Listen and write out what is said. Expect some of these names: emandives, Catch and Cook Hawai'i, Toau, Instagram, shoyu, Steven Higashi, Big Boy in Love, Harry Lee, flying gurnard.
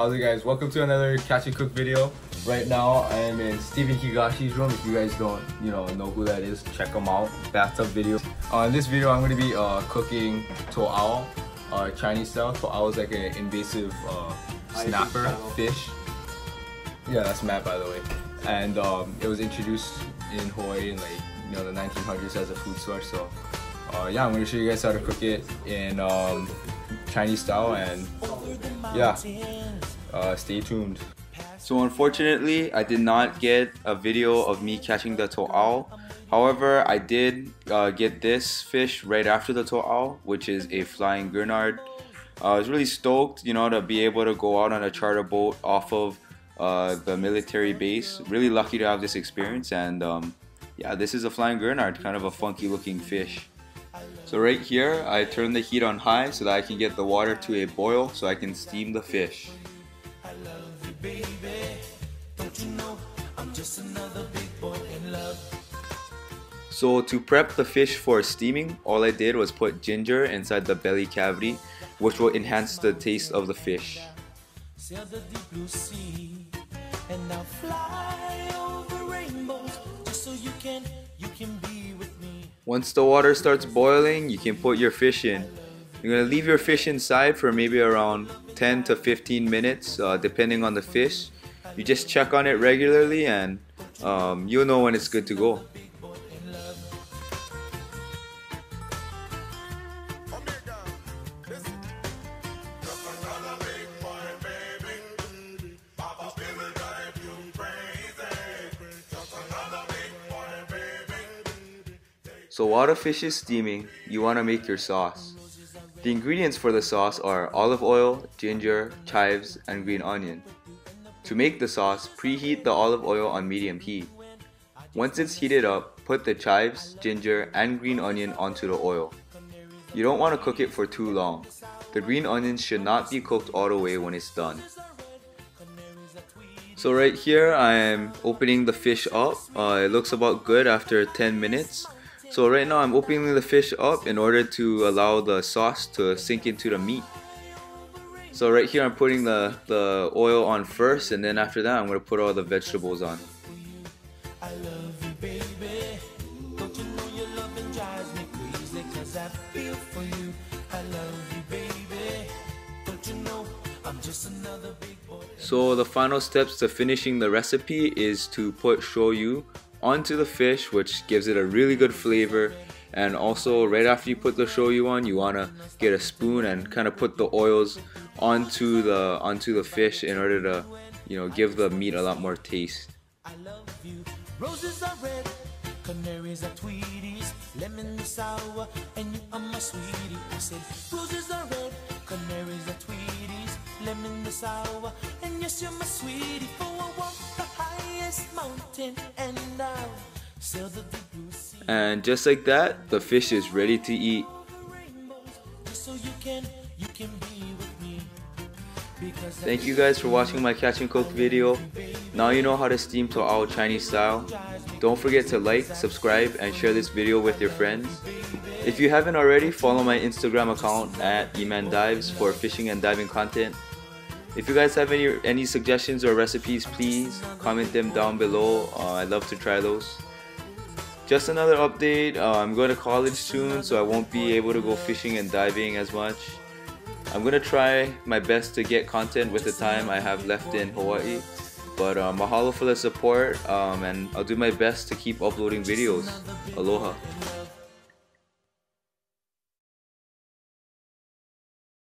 How's it guys? Welcome to another catch and cook video. Right now I am in Steven Higashi's room. If you guys don't know who that is, check him out. Bathtub video. In this video I'm going to be cooking Toau, Chinese style. Toau is like an invasive snapper fish. Yeah, that's Matt by the way. And it was introduced in Hawaii in like the 1900s as a food source. So yeah, I'm going to show you guys how to cook it in Chinese style, and yeah, stay tuned. So unfortunately, I did not get a video of me catching the toau. However, I did get this fish right after the toau, which is a flying gurnard. I was really stoked, to be able to go out on a charter boat off of the military base. Really lucky to have this experience, and yeah, this is a flying gurnard, kind of a funky looking fish. So right here, I turn the heat on high so that I can get the water to a boil so I can steam the fish. I love you, baby. Don't you know I'm just another big boy in love. So to prep the fish for steaming, all I did was put ginger inside the belly cavity, which will enhance the taste of the fish. Sail the deep blue sea, and I'll fly over rainbows just so you can be with me. Once the water starts boiling, you can put your fish in. You're going to leave your fish inside for maybe around 10 to 15 minutes, depending on the fish. You just check on it regularly, and you'll know when it's good to go. So while the fish is steaming, you want to make your sauce. The ingredients for the sauce are olive oil, ginger, chives, and green onion. To make the sauce, preheat the olive oil on medium heat. Once it's heated up, put the chives, ginger, and green onion onto the oil. You don't want to cook it for too long. The green onions should not be cooked all the way when it's done. So right here, I am opening the fish up. It looks about good after 10 minutes. So right now I'm opening the fish up in order to allow the sauce to sink into the meat. So right here I'm putting the oil on first, and then after that I'm going to put all the vegetables on. So the final steps to finishing the recipe is to put shoyu onto the fish, which gives it a really good flavor. And also, right after you put the shoyu on, you want to get a spoon and kind of put the oils onto the fish in order to give the meat a lot more taste. I love you. Roses are red, canaries are Tweeties, lemon is sour, and you are my sweetie. I said roses are red, canaries are Tweeties, lemon is sour, and yes, you're my sweetie. For a walk the highest mountain, and I'll sail the deep blue sea. And just like that, the fish is ready to eat. So you can be with me. Thank you guys for watching my catch and cook video. Now you know how to steam toau Chinese style. Don't forget to like, subscribe, and share this video with your friends. If you haven't already, follow my Instagram account at emandives for fishing and diving content. If you guys have any suggestions or recipes, please comment them down below. I'd love to try those. Just another update, I'm going to college soon, so I won't be able to go fishing and diving as much. I'm going to try my best to get content with the time I have left in Hawaii. But mahalo for the support, and I'll do my best to keep uploading videos. Aloha.